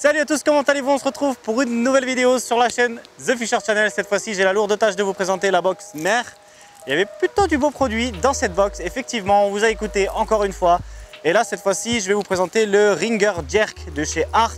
Salut à tous, comment allez-vous? On se retrouve pour une nouvelle vidéo sur la chaîne The Fisher Channel. Cette fois-ci, j'ai la lourde tâche de vous présenter la box mère. Il y avait plutôt du beau produit dans cette box. Effectivement, on vous a écouté encore une fois. Et là, cette fois-ci, je vais vous présenter le Ringer Jerk de chez Art.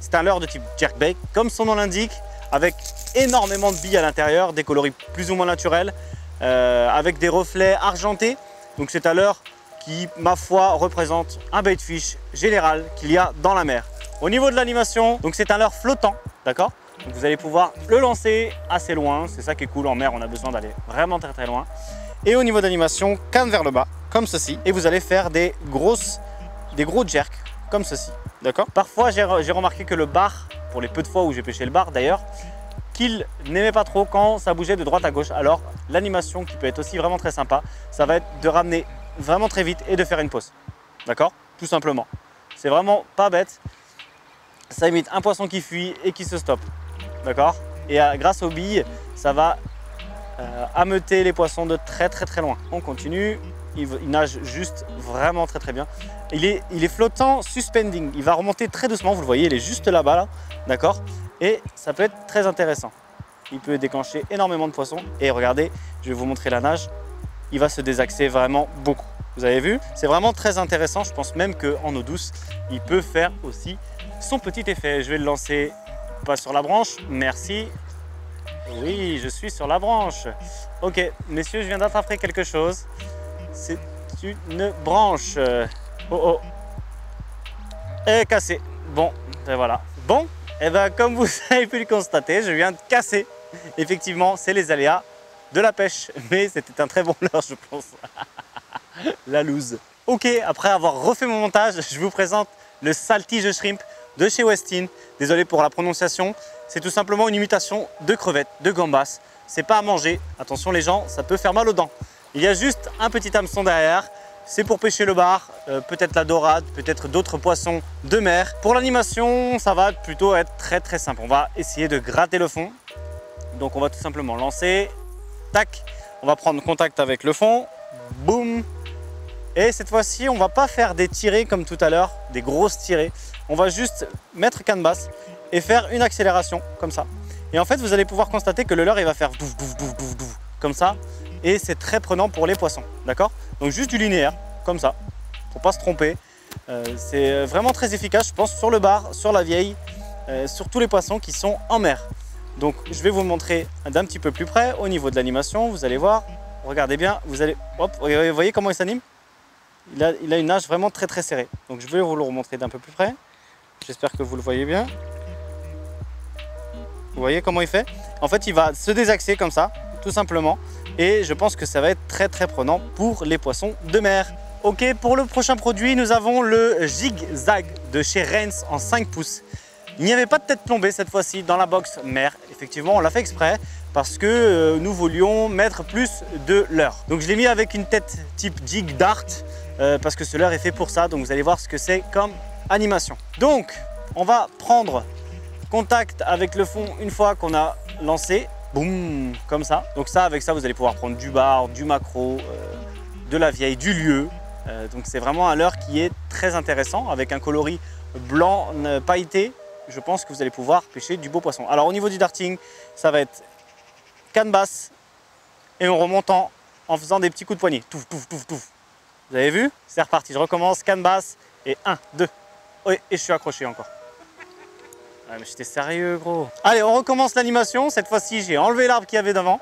C'est un leurre de type jerkbait, comme son nom l'indique, avec énormément de billes à l'intérieur, des coloris plus ou moins naturels, avec des reflets argentés. Donc c'est un leurre qui, ma foi, représente un bait fish général qu'il y a dans la mer. Au niveau de l'animation, donc c'est un leurre flottant, d'accord? Vous allez pouvoir le lancer assez loin, c'est ça qui est cool, en mer on a besoin d'aller vraiment très très loin. Et au niveau d'animation, canne vers le bas, comme ceci, et vous allez faire des gros jerks, comme ceci, d'accord? Parfois j'ai remarqué que le bar, pour les peu de fois où j'ai pêché le bar d'ailleurs, qu'il n'aimait pas trop quand ça bougeait de droite à gauche. Alors l'animation qui peut être aussi vraiment très sympa, ça va être de ramener vraiment très vite et de faire une pause, d'accord? Tout simplement, c'est vraiment pas bête. Ça imite un poisson qui fuit et qui se stoppe, d'accord? Et grâce aux billes, ça va ameuter les poissons de très très très loin. On continue, il nage juste vraiment très très bien. Il est flottant suspending, il va remonter très doucement, vous le voyez, il est juste là-bas, là, d'accord? Et ça peut être très intéressant. Il peut déclencher énormément de poissons. Et regardez, je vais vous montrer la nage, il va se désaxer vraiment beaucoup. Vous avez vu? C'est vraiment très intéressant, je pense même qu'en eau douce, il peut faire aussi son petit effet. Je vais le lancer pas sur la branche, merci. Oui, je suis sur la branche. Ok, messieurs, je viens d'attraper quelque chose. C'est une branche. Oh oh. Et cassé. Bon, et voilà. Bon, et ben comme vous avez pu le constater, je viens de casser. Effectivement, c'est les aléas de la pêche. Mais c'était un très bon leurre, je pense. La loose. Ok, après avoir refait mon montage, je vous présente le Saltige shrimp de chez Westin. Désolé pour la prononciation, c'est tout simplement une imitation de crevettes, de gambas. C'est pas à manger, attention les gens, ça peut faire mal aux dents. Il y a juste un petit hameçon derrière, c'est pour pêcher le bar, peut-être la dorade, peut-être d'autres poissons de mer. Pour l'animation, ça va plutôt être très très simple. On va essayer de gratter le fond. Donc on va tout simplement lancer, tac, on va prendre contact avec le fond, boum. Et cette fois-ci, on va pas faire des tirées comme tout à l'heure, des grosses tirées. On va juste mettre canne basse et faire une accélération, comme ça. Et en fait, vous allez pouvoir constater que le leurre, il va faire bouf, bouf, bouf, bouf, bouf, comme ça. Et c'est très prenant pour les poissons, d'accord? Donc juste du linéaire, comme ça, pour pas se tromper. C'est vraiment très efficace, je pense, sur le bar, sur la vieille, sur tous les poissons qui sont en mer. Donc, je vais vous montrer d'un petit peu plus près au niveau de l'animation. Vous allez voir, regardez bien, vous allez... Hop, vous voyez comment il s'anime? Il a une nage vraiment très très serrée. Donc je vais vous le remontrer d'un peu plus près. J'espère que vous le voyez bien. Vous voyez comment il fait? En fait, il va se désaxer comme ça, tout simplement. Et je pense que ça va être très très prenant pour les poissons de mer. Ok, pour le prochain produit, nous avons le Jig Zag de chez Rennes en 5 pouces. Il n'y avait pas de tête plombée cette fois-ci dans la box mer. Effectivement, on l'a fait exprès parce que nous voulions mettre plus de leurre. Donc je l'ai mis avec une tête type jig d'art. Parce que ce leurre est fait pour ça, donc vous allez voir ce que c'est comme animation. Donc, on va prendre contact avec le fond une fois qu'on a lancé, boum, comme ça. Donc ça, avec ça, vous allez pouvoir prendre du bar, du maquereau, de la vieille, du lieu. Donc c'est vraiment un leurre qui est très intéressant, avec un coloris blanc pailleté. Je pense que vous allez pouvoir pêcher du beau poisson. Alors au niveau du darting, ça va être canne basse et on remonte en faisant des petits coups de poignet. Touf, touf, touf, touf. Vous avez vu? C'est reparti, je recommence, canne basse, et 1, 2, et je suis accroché encore. Ah mais j'étais sérieux gros. Allez, on recommence l'animation, cette fois-ci j'ai enlevé l'arbre qu'il y avait devant,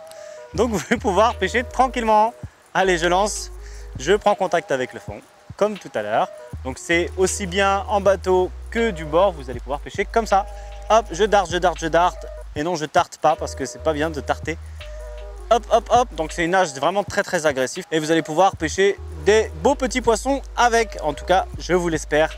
donc vous allez pouvoir pêcher tranquillement. Allez, je lance, je prends contact avec le fond, comme tout à l'heure. Donc c'est aussi bien en bateau que du bord, vous allez pouvoir pêcher comme ça. Hop, je darte, je darte, je darte, et non je tarte pas parce que c'est pas bien de tarter. Hop, hop, hop, donc c'est une nage vraiment très très agressive et vous allez pouvoir pêcher des beaux petits poissons avec, en tout cas, je vous l'espère,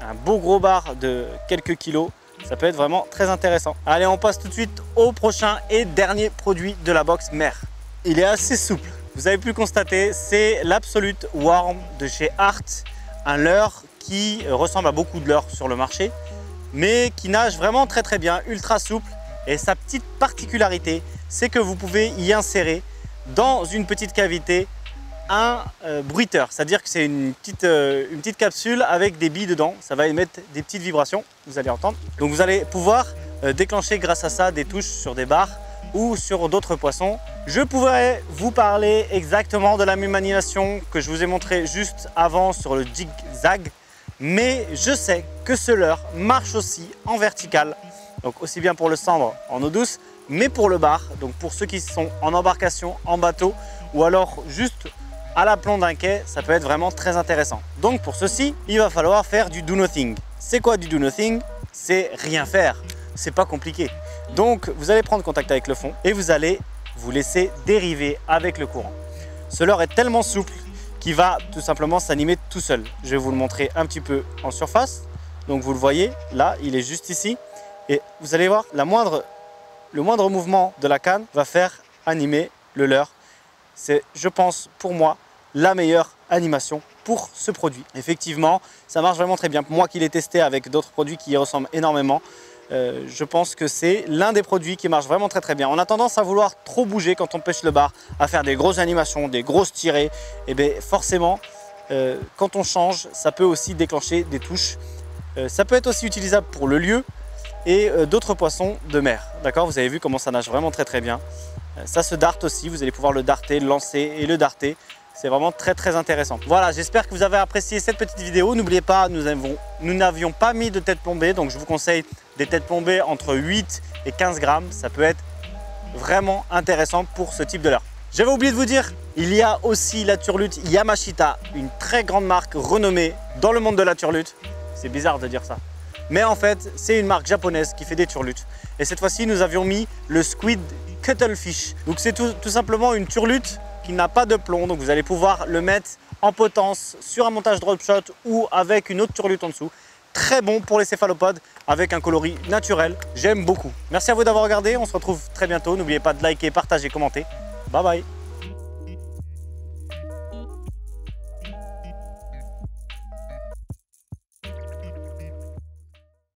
un beau gros bar de quelques kilos. Ça peut être vraiment très intéressant. Allez, on passe tout de suite au prochain et dernier produit de la box mer. Il est assez souple, vous avez pu le constater, c'est l'Absolute Worm de chez Art, un leurre qui ressemble à beaucoup de leurres sur le marché, mais qui nage vraiment très très bien, ultra souple. Et sa petite particularité, c'est que vous pouvez y insérer dans une petite cavité un bruiteur, c'est-à-dire que c'est une petite capsule avec des billes dedans. Ça va émettre des petites vibrations, vous allez entendre. Donc vous allez pouvoir déclencher grâce à ça des touches sur des barres ou sur d'autres poissons. Je pourrais vous parler exactement de la même animation que je vous ai montré juste avant sur le Jig Zag, mais je sais que ce leurre marche aussi en vertical, donc aussi bien pour le sandre en eau douce, mais pour le bar, donc pour ceux qui sont en embarcation, en bateau, ou alors juste à l'aplomb d'un quai, ça peut être vraiment très intéressant. Donc pour ceci, il va falloir faire du do nothing. C'est quoi du do nothing? C'est rien faire, c'est pas compliqué. Donc vous allez prendre contact avec le fond et vous allez vous laisser dériver avec le courant. Ce leurre est tellement souple qu'il va tout simplement s'animer tout seul. Je vais vous le montrer un petit peu en surface. Donc vous le voyez, là il est juste ici et vous allez voir le moindre mouvement de la canne va faire animer le leurre. C'est, je pense, pour moi, la meilleure animation pour ce produit. Effectivement, ça marche vraiment très bien. Moi qui l'ai testé avec d'autres produits qui y ressemblent énormément, je pense que c'est l'un des produits qui marche vraiment très très bien. On a tendance à vouloir trop bouger quand on pêche le bar, à faire des grosses animations, des grosses tirées. Et bien forcément, quand on change, ça peut aussi déclencher des touches. Ça peut être aussi utilisable pour le lieu et d'autres poissons de mer. D'accord, vous avez vu comment ça nage vraiment très très bien. Ça se darte aussi, vous allez pouvoir le darter, le lancer et le darter. C'est vraiment très très intéressant. Voilà, j'espère que vous avez apprécié cette petite vidéo. N'oubliez pas, nous n'avions pas mis de tête plombée, donc je vous conseille des têtes plombées entre 8 et 15 grammes. Ça peut être vraiment intéressant pour ce type de leurre. J'avais oublié de vous dire, il y a aussi la turlute Yamashita, une très grande marque renommée dans le monde de la turlute. C'est bizarre de dire ça. Mais en fait, c'est une marque japonaise qui fait des turlutes. Et cette fois-ci, nous avions mis le Squid Cuttlefish. Donc c'est tout simplement une turlute qui n'a pas de plomb. Donc vous allez pouvoir le mettre en potence sur un montage drop shot ou avec une autre turlute en dessous. Très bon pour les céphalopodes avec un coloris naturel. J'aime beaucoup. Merci à vous d'avoir regardé. On se retrouve très bientôt. N'oubliez pas de liker, partager, commenter. Bye bye.